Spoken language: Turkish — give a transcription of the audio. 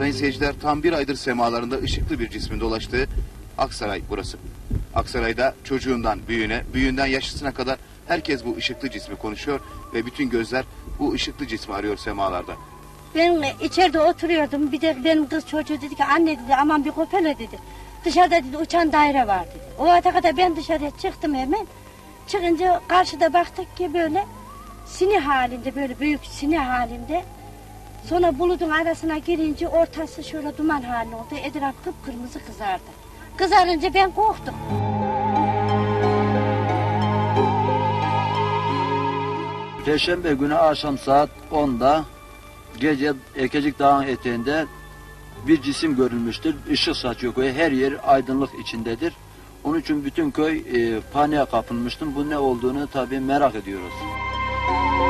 Sayın seyirciler, tam bir aydır semalarında ışıklı bir cismin dolaştığı Aksaray burası. Aksaray'da çocuğundan büyüğüne, büyüğünden yaşlısına kadar herkes bu ışıklı cismi konuşuyor ve bütün gözler bu ışıklı cismi arıyor semalarda. Ben içeride oturuyordum, bir de benim kız çocuğu dedi ki anne dedi aman bir kopele dedi. Dışarıda dedi uçan daire var dedi. O ata kadar ben dışarıya çıktım hemen. Çıkınca karşıda baktık ki böyle sini halinde, böyle büyük sini halinde. Sonra bulutun arasına girince ortası şöyle duman haline oldu. Etraf kıpkırmızı kızardı. Kızarınca ben korktum. Perşembe günü akşam saat 10'da gece Ekecik Dağı'nın eteğinde bir cisim görülmüştür. Işık saçıyor köye. Her yer aydınlık içindedir. Onun için bütün köy paniğe kapılmıştır. Bu ne olduğunu tabii merak ediyoruz.